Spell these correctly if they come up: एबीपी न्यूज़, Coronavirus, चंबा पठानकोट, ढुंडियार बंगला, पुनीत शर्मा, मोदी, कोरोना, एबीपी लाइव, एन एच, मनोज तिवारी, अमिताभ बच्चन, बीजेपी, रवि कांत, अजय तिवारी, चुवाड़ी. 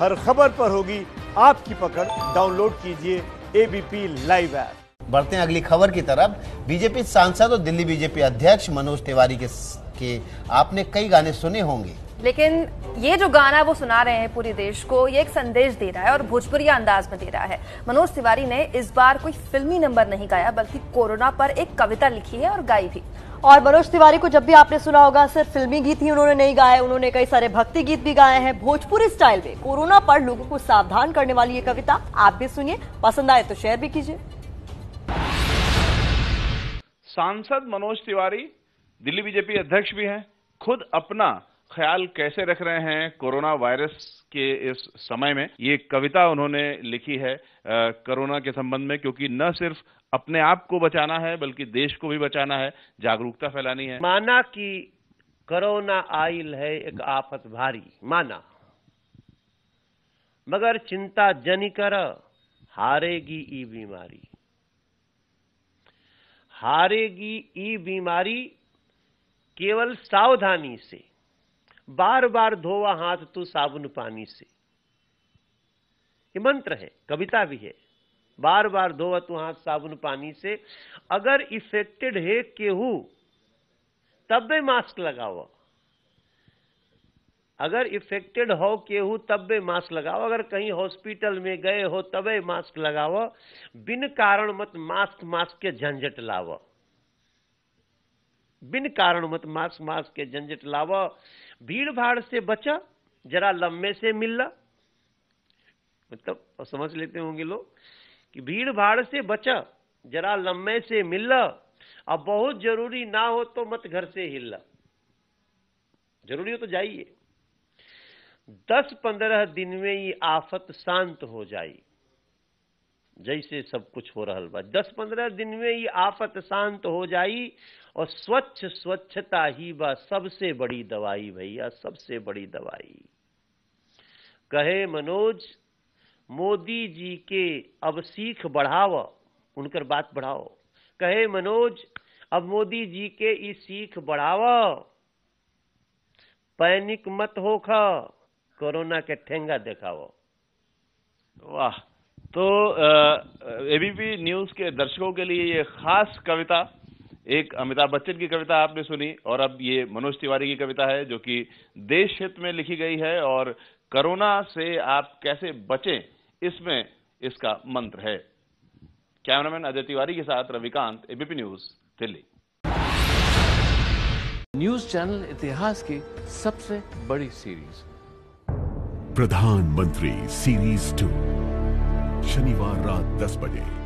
हर खबर पर होगी आपकी पकड़। डाउनलोड कीजिए एबीपी लाइव ऐप। बढ़ते हैं अगली खबर की तरफ। बीजेपी सांसद और दिल्ली बीजेपी अध्यक्ष मनोज तिवारी के आपने कई गाने सुने होंगे, लेकिन ये जो गाना वो सुना रहे हैं पूरे देश को, ये एक संदेश दे रहा है और भोजपुरी अंदाज में दे रहा है। मनोज तिवारी ने इस बार कोई फिल्मी नंबर नहीं गाया, बल्कि कोरोना पर एक कविता लिखी है और गाई भी। और मनोज तिवारी को जब भी आपने सुना होगा, सिर्फ फिल्मी गीत ही उन्होंने नहीं गाए, उन्होंने कई सारे भक्ति गीत भी गाए हैं भोजपुरी स्टाइल में। कोरोना पर लोगों को सावधान करने वाली ये कविता आप भी सुनिए, पसंद आए तो शेयर भी कीजिए। सांसद मनोज तिवारी दिल्ली बीजेपी अध्यक्ष भी हैं, खुद अपना ख्याल कैसे रख रहे हैं कोरोना वायरस के इस समय में। ये कविता उन्होंने लिखी है कोरोना के संबंध में, क्योंकि न सिर्फ अपने आप को बचाना है बल्कि देश को भी बचाना है, जागरूकता फैलानी है। माना कि कोरोना आइल है एक आफत भारी, माना मगर चिंता जनी कर हारेगी ई बीमारी, हारेगी ई बीमारी केवल सावधानी से। बार बार धोवा हाथ तू साबुन पानी से, ये मंत्र है, कविता भी है। बार बार धोवा तू हाथ साबुन पानी से, अगर इफेक्टेड है केहू तब भी मास्क लगाओ, अगर इफेक्टेड हो केहू तब भी मास्क लगाओ, अगर कहीं हॉस्पिटल में गए हो तब भी मास्क लगाओ, बिन कारण मत मास्क मास्क के झंझट लाओ, बिन कारण मत मास्क मास्क के झंझट लावा। भीड़ भाड़ से बचा, जरा लम्बे से मिला, मतलब समझ लेते होंगे लोग कि भीड़ भाड़ से बचा, जरा लम्बे से मिला, अब बहुत जरूरी ना हो तो मत घर से हिला, जरूरी हो तो जाइए। 10-15 दिन में ये आफत शांत हो जाए, जैसे सब कुछ हो रहा बा, 10-15 दिन में ये आफत शांत हो जाई और स्वच्छता ही बा सबसे बड़ी दवाई भैया, सबसे बड़ी दवाई। कहे मनोज, मोदी जी के अब सीख बढ़ाओ, उनकर बात बढ़ाओ। कहे मनोज, अब मोदी जी के ई सीख बढ़ाओ, पैनिक मत होखा, कोरोना के ठेंगा देखाओ। वाह, तो एबीपी न्यूज़ के दर्शकों के लिए ये खास कविता, एक अमिताभ बच्चन की कविता आपने सुनी और अब ये मनोज तिवारी की कविता है जो कि देश हित में लिखी गई है और कोरोना से आप कैसे बचें, इसमें इसका मंत्र है। कैमरामैन अजय तिवारी के साथ रवि कांत, एबीपी न्यूज़ Delhi. News channel इतिहास की सबसे बड़ी सीरीज प्रधानमंत्री सीरीज 2 शनिवार रात 10 बजे।